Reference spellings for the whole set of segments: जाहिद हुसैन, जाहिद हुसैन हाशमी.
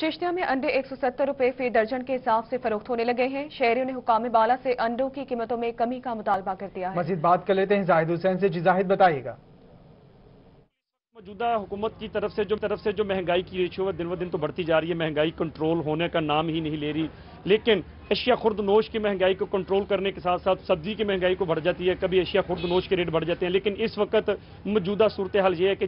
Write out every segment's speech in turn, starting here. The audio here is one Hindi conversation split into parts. चिश्तिया में अंडे 170 रुपए फी दर्जन के हिसाब से फरोख्त होने लगे हैं। शहरियों ने हुकाम बाला से अंडों की कीमतों में कमी का मुतालबा कर दिया है। मजीद बात कर लेते हैं जाहिद हुसैन से। जी जाहिद बताइएगा, मौजूदा हुकूमत की तरफ से जो महंगाई की रेशियो दिन ब दिन तो बढ़ती जा रही है, महंगाई कंट्रोल होने का नाम ही नहीं ले रही, लेकिन एशिया खुर्दनोश की महंगाई को कंट्रोल करने के साथ साथ सब्जी की महंगाई को बढ़ जाती है, कभी एशिया खुर्दनोश के रेट बढ़ जाते हैं। लेकिन इस वक्त मौजूदा सूरत हाल ये है कि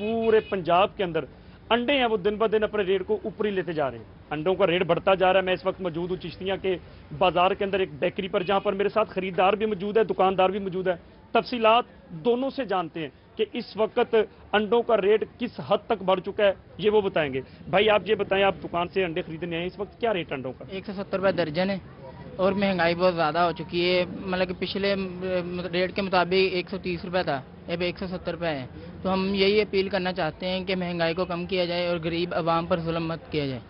पूरे पंजाब के अंदर अंडे हैं वो दिन ब दिन अपने रेट को ऊपर ही लेते जा रहे हैं, अंडों का रेट बढ़ता जा रहा है। मैं इस वक्त मौजूद हूँ चिश्तिया के बाजार के अंदर एक बेकरी पर, जहाँ पर मेरे साथ खरीदार भी मौजूद है, दुकानदार भी मौजूद है। तफसीलात दोनों से जानते हैं कि इस वक्त अंडों का रेट किस हद तक बढ़ चुका है, ये वो बताएंगे। भाई आप ये बताएं, आप दुकान से अंडे खरीदने आए, इस वक्त क्या रेट अंडों का? 170 रुपये दर्जन है और महंगाई बहुत ज़्यादा हो चुकी है, मतलब कि पिछले रेट के मुताबिक 130 रुपये था, अब 170 रुपये है। तो हम यही अपील करना चाहते हैं कि महंगाई को कम किया जाए और गरीब आवाम पर जुल्म मत किया जाए।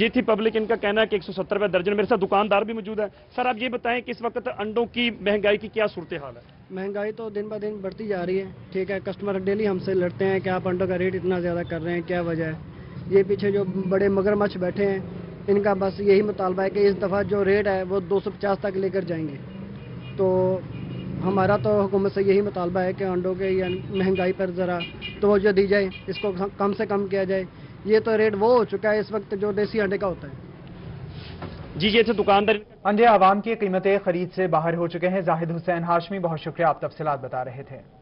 ये थी पब्लिक, इनका कहना है कि 170 रुपये दर्जन। मेरे साथ दुकानदार भी मौजूद है। सर आप ये बताएं कि इस वक्त अंडों की महंगाई की क्या सूरत हाल है? महंगाई तो दिन ब दिन बढ़ती जा रही है, ठीक है, कस्टमर डेली हमसे लड़ते हैं कि आप अंडों का रेट इतना ज़्यादा कर रहे हैं, क्या वजह है। ये पीछे जो बड़े मगरमच्छ बैठे हैं, इनका बस यही मुतालबा है कि इस दफ़ा जो रेट है वो 250 तक लेकर जाएंगे। तो हमारा तो हुकूमत से यही मुतालबा है कि अंडों के महंगाई पर ज़रा तवज्जो दी जाए, इसको कम से कम किया जाए। ये तो रेट वो हो चुका है इस वक्त जो देसी अंडे का होता है। जी ये तो दुकानदार, अंडे आवाम की कीमतें खरीद से बाहर हो चुके हैं। जाहिद हुसैन हाशमी, बहुत शुक्रिया, आप तफसीलात बता रहे थे।